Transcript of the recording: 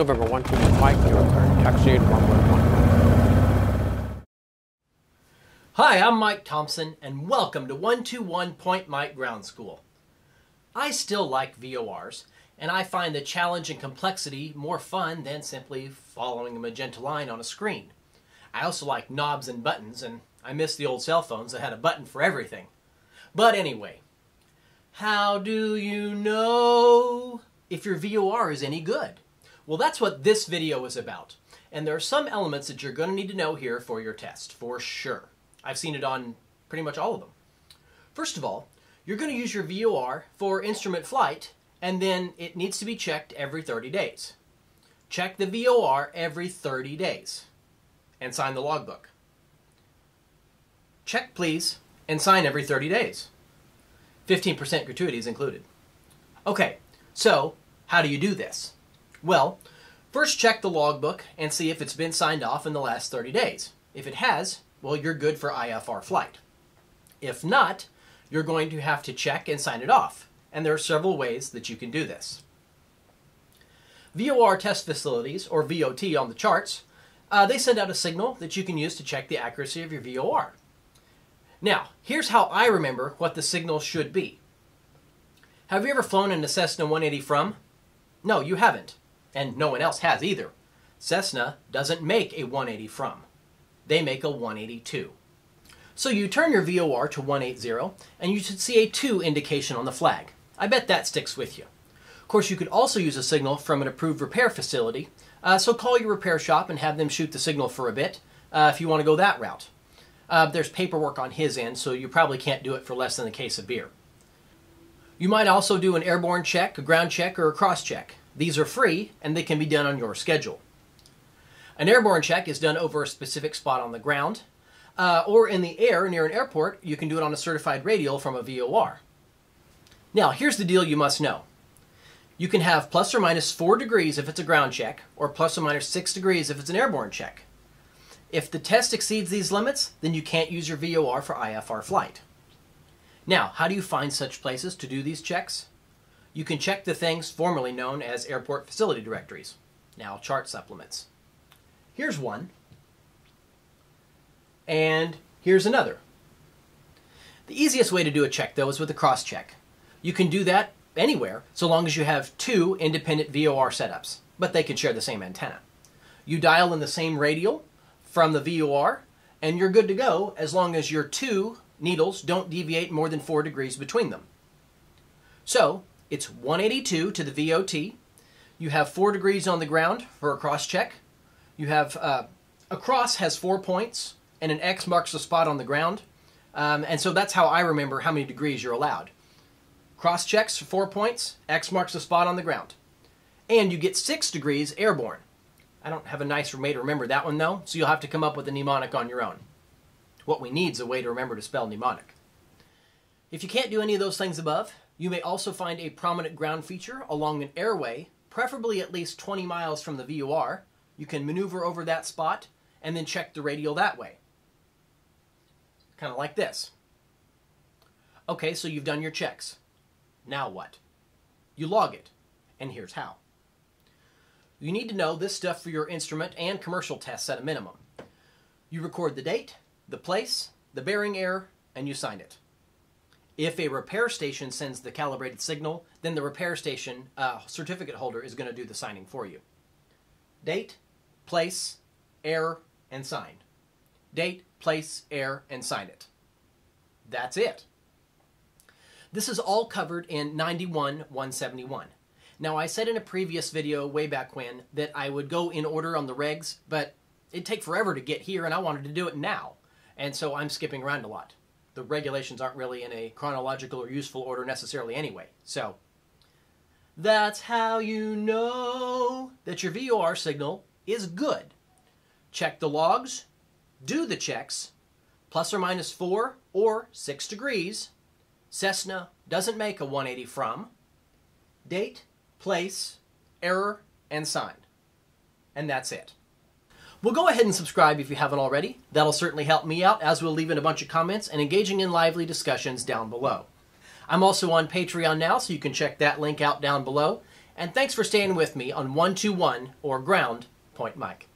November 121 Mike Ground School, taxi 111. Hi, I'm Mike Thompson and welcome to 121 Point Mike Ground School. I still like VORs and I find the challenge and complexity more fun than simply following a magenta line on a screen. I also like knobs and buttons, and I miss the old cell phones that had a button for everything. But anyway, how do you know if your VOR is any good? Well, that's what this video is about. And there are some elements that you're going to need to know here for your test, for sure. I've seen it on pretty much all of them. First of all, you're going to use your VOR for instrument flight, and then it needs to be checked every 30 days. Check the VOR every 30 days. And sign the logbook. Check please and sign every 30 days. 15% gratuity is included. Okay, so how do you do this? Well, first check the logbook and see if it's been signed off in the last 30 days. If it has, well, you're good for IFR flight. If not, you're going to have to check and sign it off. And there are several ways that you can do this. VOR test facilities, or VOT on the charts, they send out a signal that you can use to check the accuracy of your VOR. Now, here's how I remember what the signal should be. Have you ever flown in a Cessna 180 from? No, you haven't. And no one else has either. Cessna doesn't make a 180 from. They make a 182. So you turn your VOR to 180, and you should see a 2 indication on the flag. I bet that sticks with you. Of course, you could also use a signal from an approved repair facility, so call your repair shop and have them shoot the signal for a bit if you want to go that route. There's paperwork on his end, so you probably can't do it for less than a case of beer. You might also do an airborne check, a ground check, or a cross check. These are free, and they can be done on your schedule. An airborne check is done over a specific spot on the ground, or in the air near an airport. You can do it on a certified radial from a VOR. Now, here's the deal you must know. You can have plus or minus 4 degrees if it's a ground check, or plus or minus 6 degrees if it's an airborne check. If the test exceeds these limits, then you can't use your VOR for IFR flight. Now, how do you find such places to do these checks? You can check the things formerly known as airport facility directories, now chart supplements. Here's one, and here's another. The easiest way to do a check, though, is with a cross check. You can do that anywhere, so long as you have 2 independent VOR setups, but they can share the same antenna. You dial in the same radial from the VOR, and you're good to go as long as your 2 needles don't deviate more than 4 degrees between them. So it's 182 to the VOT. You have 4 degrees on the ground for a cross check. You have a cross has 4 points, and an X marks the spot on the ground, and so that's how I remember how many degrees you're allowed. Cross checks for 4 points, X marks the spot on the ground. And you get 6 degrees airborne. I don't have a nice way to remember that one though, so you'll have to come up with a mnemonic on your own. What we need is a way to remember to spell mnemonic. If you can't do any of those things above, you may also find a prominent ground feature along an airway, preferably at least 20 miles from the VOR. You can maneuver over that spot and then check the radial that way. Kind of like this. Okay, so you've done your checks. Now what? You log it, and here's how. You need to know this stuff for your instrument and commercial tests at a minimum. You record the date, the place, the bearing error, and you sign it. If a repair station sends the calibrated signal, then the repair station certificate holder is going to do the signing for you. Date, place, error, and sign. Date, place, error, and sign it. That's it. This is all covered in 91-171. Now, I said in a previous video way back when that I would go in order on the regs, but it'd take forever to get here, and I wanted to do it now. And so I'm skipping around a lot. The regulations aren't really in a chronological or useful order necessarily anyway. So that's how you know that your VOR signal is good. Check the logs, do the checks, plus or minus 4 or 6 degrees, Cessna doesn't make a 180 from, date, place, error, and sign. And that's it. Well, go ahead and subscribe if you haven't already. That'll certainly help me out, as we'll leave in a bunch of comments and engaging in lively discussions down below. I'm also on Patreon now, so you can check that link out down below. and thanks for staying with me on 121 or Ground Point Mike.